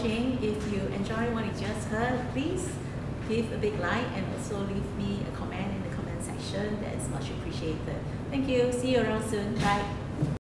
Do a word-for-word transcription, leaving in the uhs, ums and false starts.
watching. If you enjoy what you just heard, please give a big like and also leave me a comment in the comment section. That is much appreciated. Thank you. See you around soon. Bye.